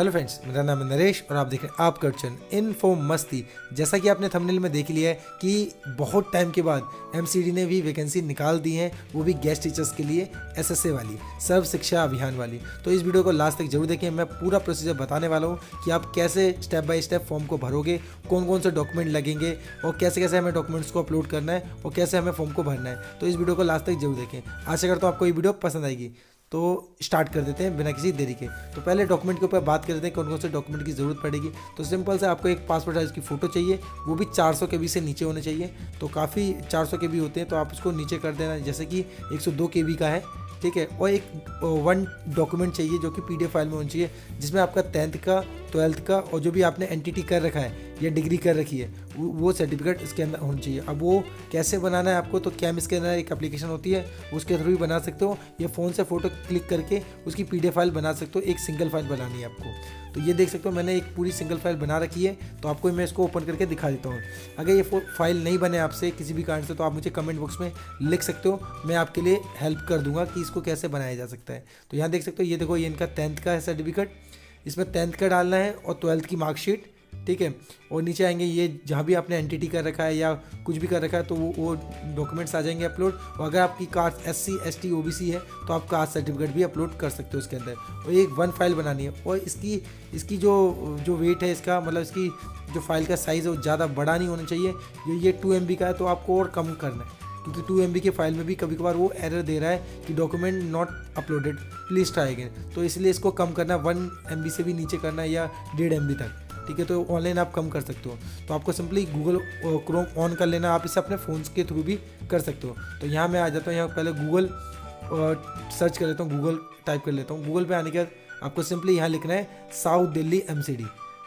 Hello friends, मेरा नाम है नरेश और आप देख रहे हैं आपका चैनल इन्फो मस्ती। जैसा कि आपने थंबनेल में देख लिया है कि बहुत टाइम के बाद एमसीडी ने भी वैकेंसी निकाल दी है, वो भी गेस्ट टीचर्स के लिए एसएसए वाली, सर्व शिक्षा अभियान वाली। तो इस वीडियो को लास्ट तक जरूर देखें, मैं पूरा प्रोसीजर बताने वाला हूँ कि आप कैसे स्टेप बाय स्टेप फॉर्म को भरोगे, कौन कौन से डॉक्यूमेंट लगेंगे और कैसे कैसे हमें डॉक्यूमेंट्स को अपलोड करना है और कैसे हमें फॉर्म को भरना है। तो इस वीडियो को लास्ट तक जरूर देखें। आशा करता हूँ आपको ये वीडियो पसंद आएगी। तो स्टार्ट कर देते हैं बिना किसी देरी के। तो पहले डॉक्यूमेंट के ऊपर बात करते हैं कौन कौन से डॉक्यूमेंट की ज़रूरत पड़ेगी। तो सिंपल से आपको एक पासपोर्ट साइज़ की फ़ोटो चाहिए, वो भी 400 KB से नीचे होने चाहिए। तो काफ़ी 400 KB होते हैं, तो आप उसको नीचे कर देना, जैसे कि 102 KB का है, ठीक है। और एक वन डॉक्यूमेंट चाहिए जो कि PDF फाइल में होनी चाहिए, जिसमें आपका 10th का, 12th का और जो भी आपने NTT कर रखा है या डिग्री कर रखी है वो सर्टिफिकेट इसके अंदर होना चाहिए। अब वो कैसे बनाना है आपको, तो कैम स्कैनर एक एप्लीकेशन होती है, उसके थ्रू भी बना सकते हो या फ़ोन से फ़ोटो क्लिक करके उसकी PDF फाइल बना सकते हो। एक सिंगल फाइल बनानी है आपको। तो ये देख सकते हो मैंने एक पूरी सिंगल फाइल बना रखी है, तो आपको मैं इसको ओपन करके दिखा देता हूँ। अगर ये फाइल नहीं बने आपसे किसी भी कारण से, तो आप मुझे कमेंट बॉक्स में लिख सकते हो, मैं आपके लिए हेल्प कर दूँगा कि इसको कैसे बनाया जा सकता है। तो यहाँ देख सकते हो, ये देखो, ये इनका 10th का है सर्टिफिकेट, इसमें 10th का डालना है और 12th की मार्कशीट, ठीक है। और नीचे आएंगे ये जहाँ भी आपने NTT कर रखा है या कुछ भी कर रखा है, तो वो डॉक्यूमेंट्स आ जाएंगे अपलोड। और अगर आपकी कास्ट SC, ST, OBC है तो आप कास्ट सर्टिफिकेट भी अपलोड कर सकते हो उसके अंदर। और एक वन फाइल बनानी है और इसकी जो वेट है इसका, मतलब इसकी जो फाइल का साइज़ है वो ज़्यादा बड़ा नहीं होना चाहिए। ये 2 MB का है, तो आपको और कम करना है, क्योंकि 2 MB के फाइल में भी कभी कभार वो एरर दे रहा है कि document not uploaded, please try again. तो इसलिए इसको कम करना, 1 MB से भी नीचे करना या 1.5 MB तक, ठीक है। तो ऑनलाइन आप कम कर सकते हो। तो आपको सिंपली गूगल क्रोम ऑन कर लेना, आप इसे अपने फ़ोन के थ्रू भी कर सकते हो। तो यहाँ मैं आ जाता हूँ, यहाँ पहले गूगल सर्च कर लेता हूँ, गूगल टाइप कर लेता हूँ। गूगल पे आने के बाद आपको सिंपली यहाँ लिखना है साउथ दिल्ली MCD।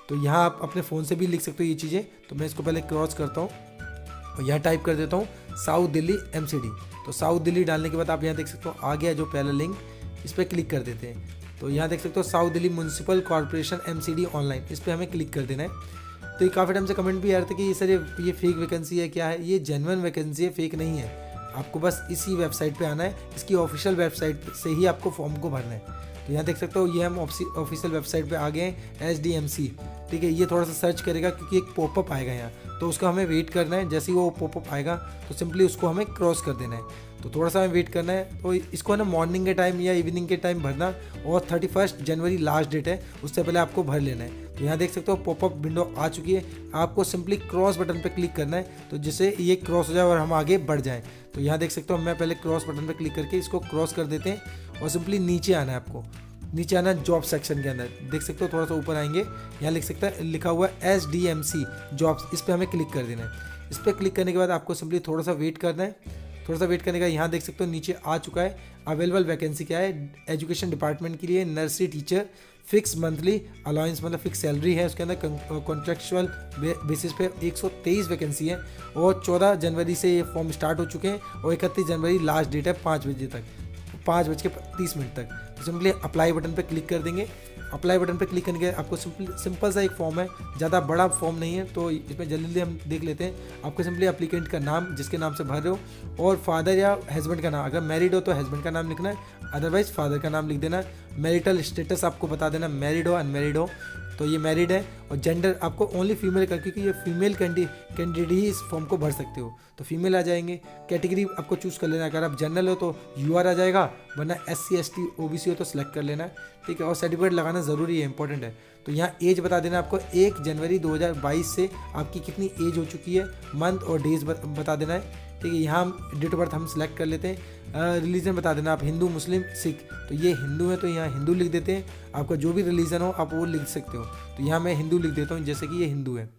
तो यहाँ आप अपने फ़ोन से भी लिख सकते हो ये चीज़ें। तो मैं इसको पहले क्रॉस करता हूँ और यहाँ टाइप कर देता हूँ साउथ दिल्ली MCD। तो साउथ दिल्ली डालने के बाद आप यहाँ देख सकते हो आ गया जो पहला लिंक, इस पर क्लिक कर देते हैं। तो यहाँ देख सकते हो south Delhi municipal corporation MCD online, इस पर हमें क्लिक कर देना है। तो ये काफ़ी टाइम से कमेंट भी आ रहे थे कि सर ये फेक वैकेंसी है, क्या है? ये जेन्युइन वैकेंसी है, फेक नहीं है। आपको बस इसी वेबसाइट पे आना है, इसकी ऑफिशियल वेबसाइट से ही आपको फॉर्म को भरना है। तो यहाँ देख सकते हो ये हम ऑफिशियल वेबसाइट पर आ गए हैं, SDMC, ठीक है। ये थोड़ा सा सर्च करेगा क्योंकि एक पॉपअप आएगा यहाँ, तो उसका हमें वेट करना है। जैसे ही वो पॉपअप आएगा तो सिंपली उसको हमें क्रॉस कर देना है, तो थोड़ा सा हमें वेट करना है। तो इसको ना मॉर्निंग के टाइम या इवनिंग के टाइम भरना, और 31 जनवरी लास्ट डेट है, उससे पहले आपको भर लेना है। तो यहाँ देख सकते हो पॉपअप विंडो आ चुकी है, आपको सिंपली क्रॉस बटन पर क्लिक करना है, तो जिससे ये क्रॉस हो जाए और हम आगे बढ़ जाएँ। तो यहाँ देख सकते हो मैं पहले क्रॉस बटन पर क्लिक करके इसको क्रॉस कर देते हैं और सिंपली नीचे आना है आपको। नीचे आना जॉब सेक्शन के अंदर देख सकते हो, थोड़ा सा ऊपर आएंगे, यहाँ लिख सकता है, लिखा हुआ है SDMC जॉब्स, इस पर हमें क्लिक कर देना है। इस पर क्लिक करने के बाद आपको सिंपली थोड़ा सा वेट करना है। थोड़ा सा वेट करने का यहाँ देख सकते हो नीचे आ चुका है अवेलेबल वैकेंसी क्या है, एजुकेशन डिपार्टमेंट के लिए nursery teacher, fix monthly allowance, मतलब फिक्स सैलरी है उसके अंदर, कॉन्ट्रैक्चुअल बेसिस पे 123 वैकेंसी है। और 14 जनवरी से ये फॉर्म स्टार्ट हो चुके हैं और 31 जनवरी लास्ट डेट है 5 बजे तक, 5:30 तक। तो सिंपली अप्लाई बटन पर क्लिक कर देंगे। अप्लाई बटन पर क्लिक करने के आपको सिंपल सा एक फॉर्म है, ज़्यादा बड़ा फॉर्म नहीं है, तो इसमें जल्दी हम देख लेते हैं। आपको सिंपली एप्लीकेंट का नाम, जिसके नाम से भर रहे हो, और फादर या हस्बैंड का नाम, अगर मैरिड हो तो हस्बैंड का नाम लिखना है, अदरवाइज़ फादर का नाम लिख देना। मैरिटल स्टेटस आपको बता देना, मैरिड हो अनमैरिड हो, तो ये मैरिड है। और जेंडर आपको ओनली फीमेल का, क्योंकि ये फीमेल कैंडिडेट ही इस फॉर्म को भर सकते हो, तो फीमेल आ जाएंगे। कैटेगरी आपको चूज़ कर लेना, अगर आप जनरल हो तो UR आ जाएगा, वरना SC, ST, OBC हो तो सिलेक्ट कर लेना, ठीक है। और सर्टिफिकेट लगाना ज़रूरी है, इंपॉर्टेंट है। तो यहाँ एज बता देना आपको, 1 जनवरी 2022 से आपकी कितनी एज हो चुकी है, मंथ और डेज बता देना है, ठीक है। यहाँ डेट ऑफ बर्थ हम सिलेक्ट कर लेते हैं। रिलीजन बता देना आप हिंदू मुस्लिम सिख, तो ये हिंदू है तो यहाँ हिंदू लिख देते हैं, आपका जो भी रिलीजन हो आप वो लिख सकते हो। तो यहाँ मैं हिंदू लिख देता हूँ, जैसे कि ये हिंदू है।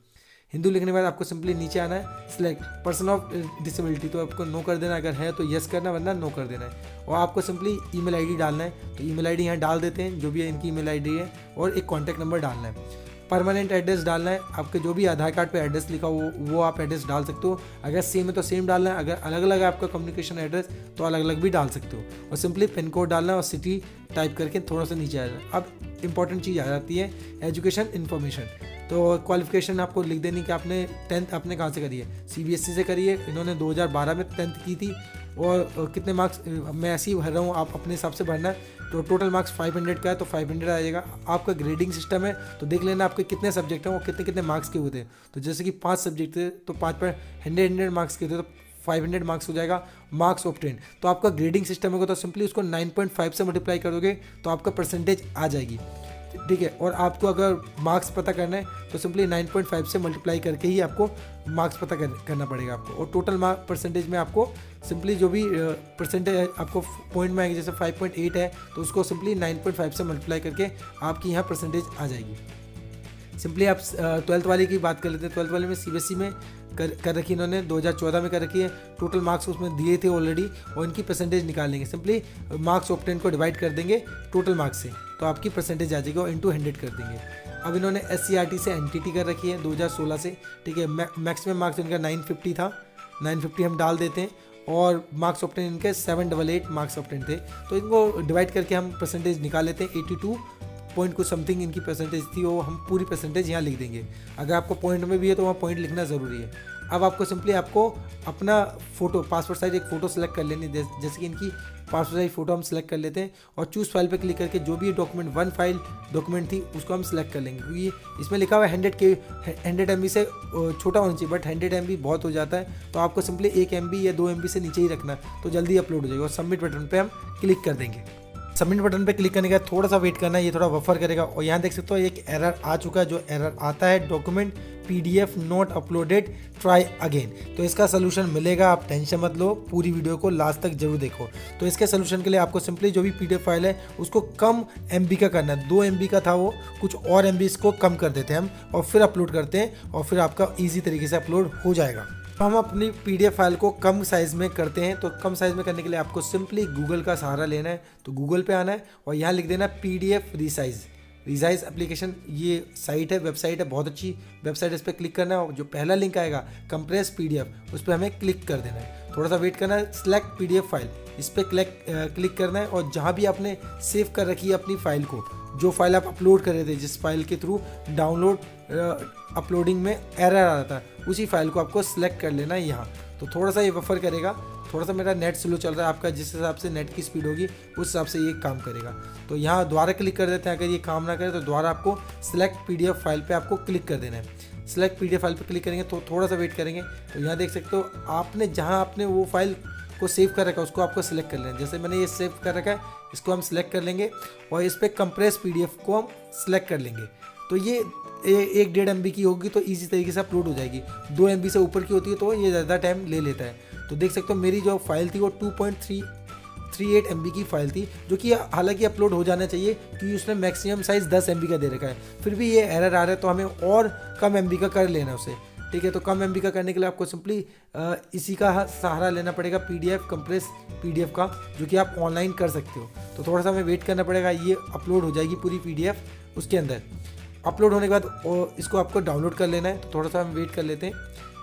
हिंदू लिखने के बाद आपको सिंपली नीचे आना है, सिलेक्ट पर्सन ऑफ डिसेबिलिटी, तो आपको नो कर देना, अगर है तो येस करना वरना नो कर देना है। और आपको सिंपली email ID डालना है, तो email ID यहाँ डाल देते हैं, जो भी है इनकी email ID है, और एक कॉन्टैक्ट नंबर डालना है। परमानेंट एड्रेस डालना है, आपके जो भी आधार कार्ड पे एड्रेस लिखा हो वो आप एड्रेस डाल सकते हो, अगर सेम है तो सेम डालना है, अगर अलग अलग है आपका कम्युनिकेशन एड्रेस तो अलग अलग भी डाल सकते हो। और सिंपली पिन कोड डालना है और सिटी टाइप करके थोड़ा सा नीचे आ जाना। अब इंपॉर्टेंट चीज़ आ जाती है एजुकेशन इन्फॉर्मेशन। तो क्वालिफिकेशन आपको लिख देनी कि आपने 10th आपने कहाँ से करी है, CBSE से करी है, इन्होंने 2012 में 10th की थी और कितने मार्क्स मैं ऐसे ही भर रहा हूँ, आप अपने हिसाब से भरना है। तो टोटल मार्क्स 500 का है तो 500 आ जाएगा। आपका ग्रेडिंग सिस्टम है तो देख लेना आपके कितने सब्जेक्ट हैं और कितने कितने मार्क्स के हुए थे। तो जैसे कि 5 सब्जेक्ट थे तो 5 पर 100 मार्क्स के थे तो 500 मार्क्स हो जाएगा मार्क्स ऑब्टेन। तो आपका ग्रेडिंग सिस्टम होगा तो सिंपली उसको 9.5 से मल्टीप्लाई कर दोगे तो आपका परसेंटेज आ जाएगी, ठीक है। और आपको अगर मार्क्स पता करना है तो सिंपली 9.5 से मल्टीप्लाई करके ही आपको मार्क्स पता करना पड़ेगा आपको। और टोटल मार्क परसेंटेज में आपको सिंपली जो भी परसेंटेज आपको पॉइंट में आएगी, जैसे 5.8 है तो उसको सिंपली 9.5 से मल्टीप्लाई करके आपकी यहाँ परसेंटेज आ जाएगी। सिंपली आप ट्वेल्थ वाले की बात कर लेते हैं। ट्वेल्थ वाले में सीबीएसई में कर रखी इन्होंने 2014 में कर रखी है। टोटल मार्क्स उसमें दिए थे ऑलरेडी और इनकी परसेंटेज निकालेंगे। सिंपली मार्क्स ऑब्टेन को डिवाइड कर देंगे टोटल मार्क्स से तो आपकी परसेंटेज आ जाएगी और इंटू 100 कर देंगे। अब इन्होंने एससीईआरटी से एनटीटी कर रखी है 2016 से, ठीक है। मैक्सिमम मार्क्स इनका 950 था, 950 हम डाल देते हैं और मार्क्स ऑब्टेन इनके 788 मार्क्स ऑब्टेन थे तो इनको डिवाइड करके हम परसेंटेज निकाल लेते हैं। 82 पॉइंट कुछ समथिंग इनकी परसेंटेज थी, वो हम पूरी परसेंटेज यहाँ लिख देंगे। अगर आपको पॉइंट में भी है तो वहाँ पॉइंट लिखना ज़रूरी है। अब आपको सिंपली आपको अपना फोटो पासपोर्ट साइज एक फ़ोटो सेलेक्ट कर लेनी, जैसे कि इनकी पासपोर्ट साइज फ़ोटो हम सेलेक्ट कर लेते हैं और चूज़ फाइल पे क्लिक करके जो भी डॉक्यूमेंट 1 फाइल डॉक्यूमेंट थी उसको हम सेलेक्ट कर लेंगे, क्योंकि इसमें लिखा हुआ है 100 MB से छोटा होना चाहिए, बट 100 MB बहुत हो जाता है तो आपको सिंपली 1 MB या 2 MB से नीचे ही रखना तो जल्दी अपलोड हो जाएगा। और सबमिट बटन पर हम क्लिक कर देंगे। सबमिट बटन पे क्लिक करने का थोड़ा सा वेट करना है, ये थोड़ा बफर करेगा। और यहाँ देख सकते हो एक एरर आ चुका है। जो एरर आता है document PDF not uploaded try again, तो इसका सोल्यूशन मिलेगा, आप टेंशन मत लो। पूरी वीडियो को लास्ट तक जरूर देखो। तो इसके सोल्यूशन के लिए आपको सिंपली जो भी PDF फाइल है उसको कम MB का करना है। 2 MB का था वो, कुछ और MB इसको कम कर देते हैं हम और फिर अपलोड करते हैं और फिर आपका ईजी तरीके से अपलोड हो जाएगा। तो हम अपनी PDF फाइल को कम साइज़ में करते हैं। तो कम साइज़ में करने के लिए आपको सिंपली गूगल का सहारा लेना है। तो गूगल पे आना है और यहाँ लिख देना PDF रिसाइज एप्लीकेशन। ये साइट है, वेबसाइट है, बहुत अच्छी वेबसाइट। इस पर क्लिक करना है और जो पहला लिंक आएगा कंप्रेस PDF उस पर हमें क्लिक कर देना है। थोड़ा सा वेट करना है। सिलेक्ट PDF फाइल, इस पर क्लिक करना है और जहाँ भी आपने सेव कर रखी है अपनी फाइल को, जो फाइल आप अपलोड कर रहे थे, जिस फाइल के थ्रू डाउनलोड अपलोडिंग में एरर आ रहा था, उसी फाइल को आपको सिलेक्ट कर लेना है यहाँ। तो थोड़ा सा ये बफर करेगा, थोड़ा सा मेरा नेट स्लो चल रहा है। आपका जिस हिसाब से नेट की स्पीड होगी उस हिसाब से ये काम करेगा। तो यहाँ दोबारा क्लिक कर देते हैं। अगर ये काम ना करे तो दोबारा आपको सिलेक्ट PDF फाइल पे आपको क्लिक कर देना है। सिलेक्ट PDF फाइल पे क्लिक करेंगे तो थोड़ा सा वेट करेंगे। तो यहाँ देख सकते हो आपने जहाँ आपने वो फाइल को सेव कर रखा है उसको आपको सिलेक्ट कर लेना है। जैसे मैंने ये सेव कर रखा है इसको हम सिलेक्ट कर लेंगे और इस पर कंप्रेस PDF को हम सिलेक्ट कर लेंगे। तो ये 1.5 MB की होगी तो ईजी तरीके से अपलोड हो जाएगी। 2 MB से ऊपर की होती है तो ये ज़्यादा टाइम ले लेता है। तो देख सकते हो मेरी जो फाइल थी वो 2.38 MB की फाइल थी, जो कि हालांकि अपलोड हो जाना चाहिए क्योंकि उसने मैक्सिमम साइज़ 10 MB का दे रखा है। फिर भी ये एरर आ रहा है तो हमें और कम MB का कर लेना है उसे, ठीक है। तो कम MB का करने के लिए आपको सिंपली इसी का सहारा लेना पड़ेगा, PDF कंप्रेस PDF का, जो कि आप ऑनलाइन कर सकते हो। तो थोड़ा सा हमें वेट करना पड़ेगा। ये अपलोड हो जाएगी पूरी PDF उसके अंदर। अपलोड होने के बाद और इसको आपको डाउनलोड कर लेना है। तो थोड़ा सा हम वेट कर लेते हैं।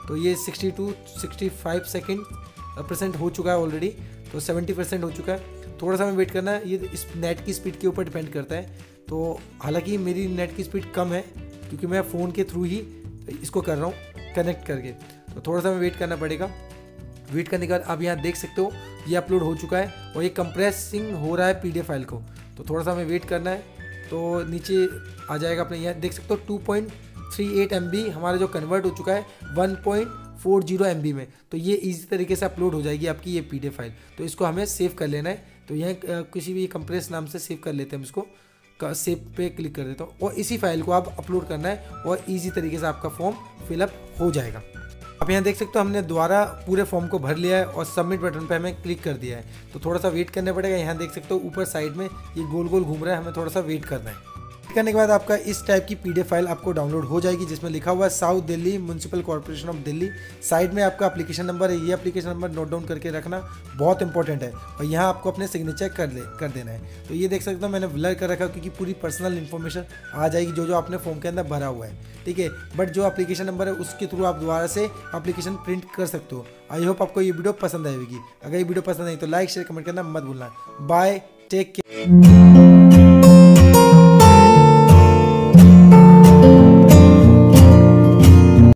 तो ये 62-65% हो चुका है ऑलरेडी, तो 70% हो चुका है। थोड़ा सा हमें वेट करना है। ये इस नेट की स्पीड के ऊपर डिपेंड करता है। तो हालांकि मेरी नेट की स्पीड कम है क्योंकि मैं फ़ोन के थ्रू ही इसको कर रहा हूँ कनेक्ट करके, तो थोड़ा सा हमें वेट करना पड़ेगा। वेट करने के बाद आप यहाँ देख सकते हो ये अपलोड हो चुका है और ये कंप्रेसिंग हो रहा है PDF फाइल को। तो थोड़ा सा हमें वेट करना है। तो नीचे आ जाएगा अपने, यहाँ देख सकते हो 2.38 MB हमारा जो कन्वर्ट हो चुका है 1.40 MB में। तो ये इजी तरीके से अपलोड हो जाएगी आपकी ये PDF फाइल। तो इसको हमें सेव कर लेना है। तो यहाँ किसी भी कंप्रेस नाम से सेव कर लेते हैं हम इसको, सेव पे क्लिक कर देता हूँ और इसी फाइल को आप अपलोड करना है और इजी तरीके से आपका फॉर्म फिलअप हो जाएगा। आप यहाँ देख सकते हो हमने दोबारा पूरे फॉर्म को भर लिया है और सबमिट बटन पे हमें क्लिक कर दिया है। तो थोड़ा सा वेट करना पड़ेगा। यहाँ देख सकते हो ऊपर साइड में ये गोल गोल घूम रहा है, हमें थोड़ा सा वेट करना है। वेट करने के बाद आपका इस टाइप की PDF फाइल आपको डाउनलोड हो जाएगी, जिसमें लिखा हुआ है south Delhi municipal corporation of Delhi. Side में आपका एप्लीकेशन नंबर है, ये एप्लीकेशन नंबर नोट डाउन करके रखना बहुत इंपॉर्टेंट है और यहाँ आपको अपने सिग्नेचर कर देना है। तो ये देख सकते हो मैंने ब्लर कर रखा क्योंकि पूरी पर्सनल इन्फॉर्मेशन आ जाएगी जो जो आपने फॉर्म के अंदर भरा हुआ है, ठीक है। बट जो एप्लीकेशन नंबर है उसके थ्रू आप दोबारा से एप्लीकेशन प्रिंट कर सकते हो। आई होप आपको ये वीडियो पसंद आएगी। अगर ये वीडियो पसंद आई तो लाइक शेयर कमेंट करना मत भूलना। Bye, take care.